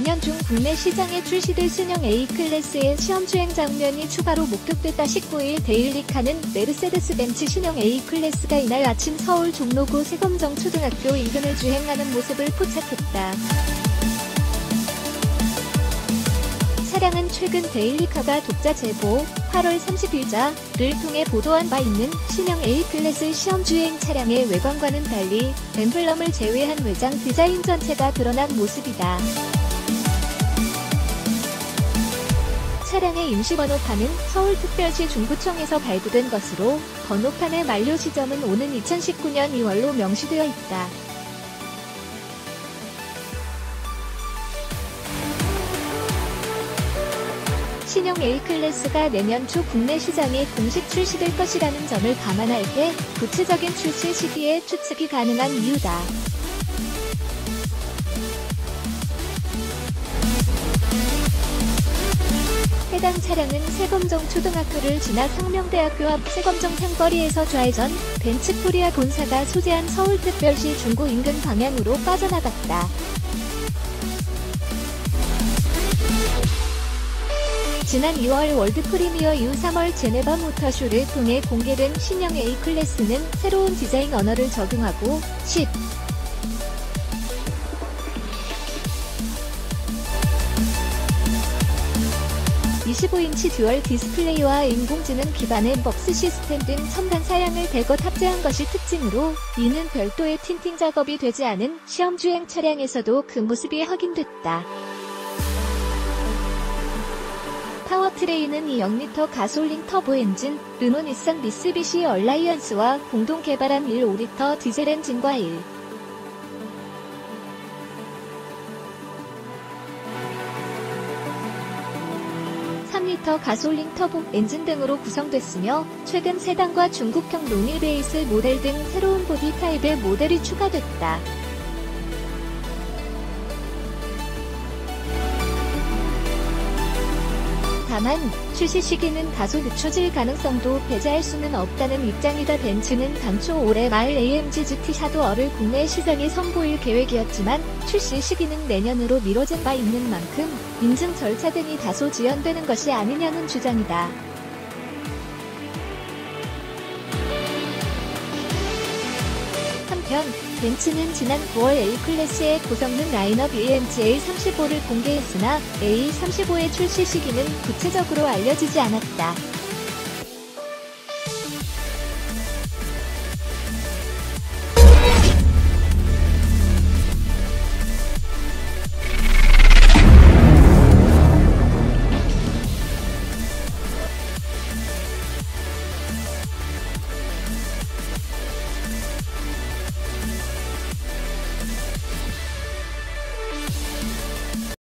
내년 중 국내 시장에 출시될 신형 A클래스의 시험주행 장면이 추가로 목격됐다. 19일 데일리카는 메르세데스벤츠 신형 A클래스가 이날 아침 서울 종로구 세검정 초등학교 인근을 주행하는 모습을 포착했다. 차량은 최근 데일리카가 독자 제보 8월 30일자를 통해 보도한 바 있는 신형 A클래스 시험주행 차량의 외관과는 달리 엠블럼을 제외한 외장 디자인 전체가 드러난 모습이다. 차량의 임시 번호판은 서울특별시 중구청에서 발부된 것으로 번호판의 만료 시점은 오는 2019년 2월로 명시되어 있다. 신형 A클래스가 내년 초 국내 시장에 공식 출시될 것이라는 점을 감안할 때 구체적인 출시 시기에 추측이 가능한 이유다. 해당 차량은 세검정 초등학교를 지나 상명대학교 앞 세검정 상거리에서 좌회전, 벤츠코리아 본사가 소재한 서울특별시 중구 인근 방향으로 빠져나갔다. 지난 2월 월드 프리미어 이후 3월 제네바 모터쇼를 통해 공개된 신형 A클래스는 새로운 디자인 언어를 적용하고 25인치 듀얼 디스플레이와 인공지능 기반의 MBUX 시스템 등 첨단 사양을 대거 탑재한 것이 특징으로, 이는 별도의 틴팅 작업이 되지 않은 시험주행 차량에서도 그 모습이 확인됐다. 파워트레인은 2.0L 가솔린 터보 엔진, 르노 닛산 미쓰비시 얼라이언스와 공동 개발한 1.5L 디젤 엔진과 3L 가솔린 터보 엔진 등으로 구성됐으며, 최근 세단과 중국형 롱휠 베이스 모델 등 새로운 보디 타입의 모델이 추가됐다. 다만 출시 시기는 다소 늦춰질 가능성도 배제할 수는 없다는 입장이다. 벤츠는 당초 올해 말 AMG GT 샤도어를 국내 시장에 선보일 계획이었지만 출시 시기는 내년으로 미뤄진 바 있는 만큼 인증 절차 등이 다소 지연되는 것이 아니냐는 주장이다. 한편 벤츠는 지난 9월 A클래스의 고성능 라인업 AMG A35를 공개했으나 A35의 출시 시기는 구체적으로 알려지지 않았다.